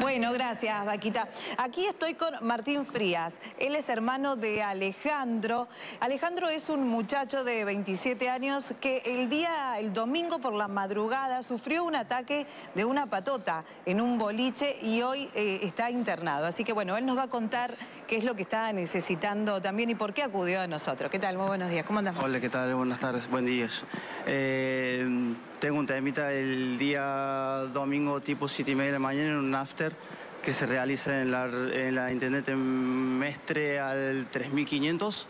Bueno, gracias, Vaquita. Aquí estoy con Martín Frías. Él es hermano de Alejandro. Alejandro es un muchacho de 27 años que el domingo por la madrugada sufrió un ataque de una patota en un boliche y hoy está internado. Así que bueno, él nos va a contar qué es lo que está necesitando también y por qué acudió a nosotros. ¿Qué tal? Muy buenos días. ¿Cómo andas? Hola, ¿qué tal? Buenas tardes. Buen día. Tengo un temita el día domingo tipo 7:30 de la mañana en un after que se realiza en la Intendente Mestre al 3500.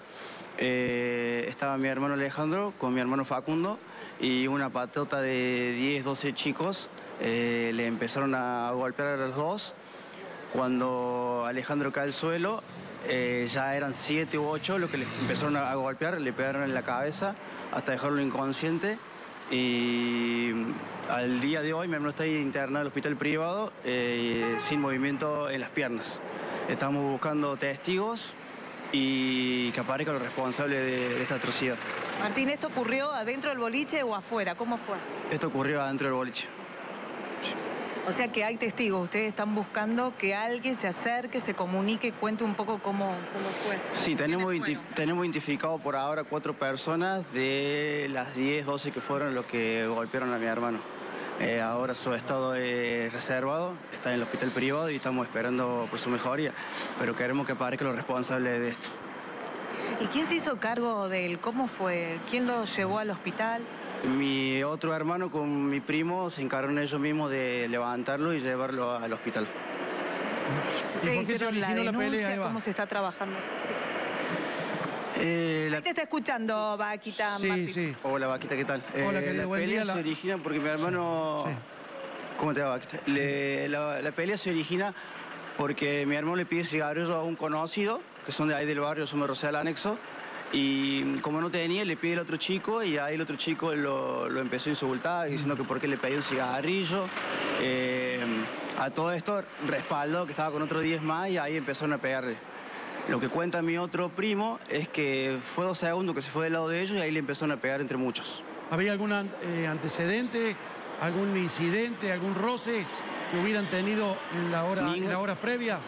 Estaba mi hermano Alejandro con mi hermano Facundo y una patota de 10, 12 chicos. Le empezaron a golpear a los dos. Cuando Alejandro cae al suelo, ya eran 7 u 8 los que le empezaron a golpear, le pegaron en la cabeza hasta dejarlo inconsciente. Y al día de hoy mi hermano está internado en el hospital privado sin movimiento en las piernas. Estamos buscando testigos y que aparezca los responsables de esta atrocidad. Martín, ¿esto ocurrió adentro del boliche o afuera? ¿Cómo fue? Esto ocurrió adentro del boliche. Sí. O sea que hay testigos. Ustedes están buscando que alguien se acerque, se comunique, cuente un poco cómo fue. Sí, tenemos identificado por ahora 4 personas de las 10, 12 que fueron los que golpearon a mi hermano. Ahora su estado es reservado, está en el hospital privado y estamos esperando por su mejoría. Pero queremos que aparezca los responsables de esto. ¿Y quién se hizo cargo de él? ¿Cómo fue? ¿Quién lo llevó al hospital? Mi otro hermano con mi primo se encargaron ellos mismos de levantarlo y llevarlo al hospital. ¿Y por qué se originó la pelea? ¿Cómo se está trabajando? Sí. ¿Te está escuchando, Vaquita? Sí, Martín. Sí. Hola, Vaquita, ¿qué tal? Hola, querido, buen día. La pelea se origina porque mi hermano... Sí. ¿Cómo te va, Vaquita? La pelea se origina porque mi hermano le pide cigarrillos a un conocido, que son de ahí del barrio, son de Rosales Anexo. Y como no tenía, le pide el otro chico y ahí el otro chico lo empezó a insultar diciendo que por qué le pedía un cigarrillo. A todo esto respaldó que estaba con otros 10 más y ahí empezaron a pegarle. Lo que cuenta mi otro primo es que fue 2 segundos que se fue del lado de ellos y ahí le empezaron a pegar entre muchos. ¿Había algún antecedente, algún incidente, algún roce que hubieran tenido en la hora previa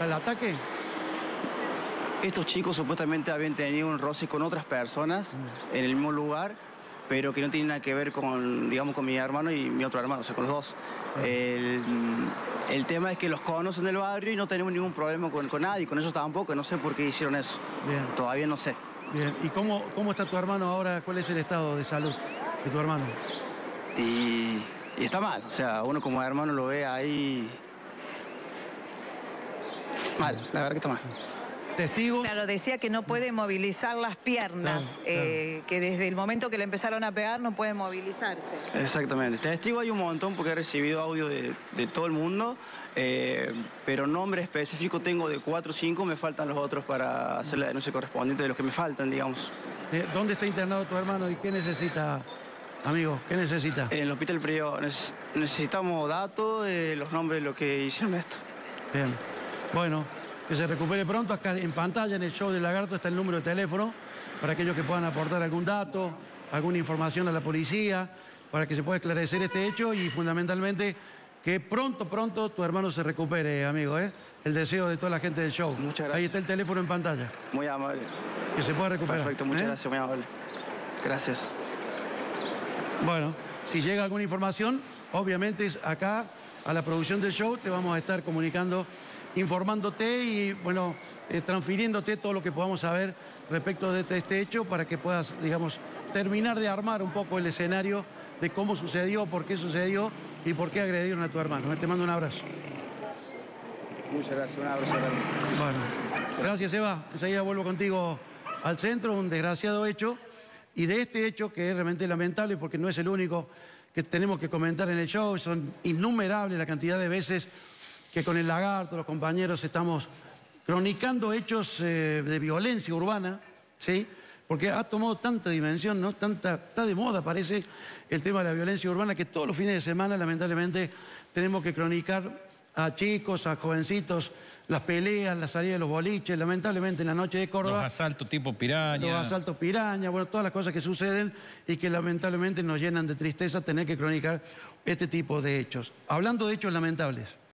al ataque? Estos chicos supuestamente habían tenido un roce con otras personas en el mismo lugar, pero que no tienen nada que ver con, digamos, con mi hermano y mi otro hermano, o sea, con los dos. El tema es que los conocen del barrio y no tenemos ningún problema con nadie, con ellos tampoco, no sé por qué hicieron eso. Bien. Todavía no sé. Bien. ¿Y cómo está tu hermano ahora? ¿Cuál es el estado de salud de tu hermano? Y está mal, o sea, uno como hermano lo ve ahí... mal, la verdad que está mal. ¿Testigos? Claro, decía que no puede movilizar las piernas, claro, claro. Que desde el momento que le empezaron a pegar no puede movilizarse. Exactamente. Testigos hay un montón porque he recibido audio de todo el mundo, pero nombre específico tengo de 4 o 5, me faltan los otros para hacer la denuncia correspondiente de los que me faltan, digamos. ¿Dónde está internado tu hermano y qué necesita, amigo? ¿Qué necesita? En el hospital privado. Necesitamos datos de los nombres de los que hicieron esto. Bien. Bueno... que se recupere pronto. Acá en pantalla, en el show del Lagarto, está el número de teléfono para aquellos que puedan aportar algún dato, alguna información a la policía, para que se pueda esclarecer este hecho y fundamentalmente que pronto tu hermano se recupere, amigo. El deseo de toda la gente del show. Muchas gracias. Ahí está el teléfono en pantalla. Muy amable. Que se pueda recuperar. Perfecto, muchas gracias, muy amable. Gracias. Bueno, si llega alguna información, obviamente es acá, a la producción del show, te vamos a estar comunicando, informándote y, bueno, transfiriéndote todo lo que podamos saber respecto de este hecho para que puedas, digamos, terminar de armar un poco el escenario de cómo sucedió, por qué sucedió y por qué agredieron a tu hermano. Te mando un abrazo. Muchas gracias, un abrazo grande. Bueno, gracias, Eva. Enseguida vuelvo contigo al centro. Un desgraciado hecho, y de este hecho que es realmente lamentable porque no es el único que tenemos que comentar en el show, son innumerables la cantidad de veces que con el Lagarto, los compañeros, estamos cronicando hechos de violencia urbana, ¿sí? Porque ha tomado tanta dimensión, ¿no? Está de moda, parece, el tema de la violencia urbana, que todos los fines de semana, lamentablemente, tenemos que cronicar a chicos, a jovencitos, las peleas, la salida de los boliches, lamentablemente en la noche de Córdoba. Los asaltos tipo piraña. Los asaltos piraña, bueno, todas las cosas que suceden y que lamentablemente nos llenan de tristeza tener que cronicar este tipo de hechos. Hablando de hechos lamentables.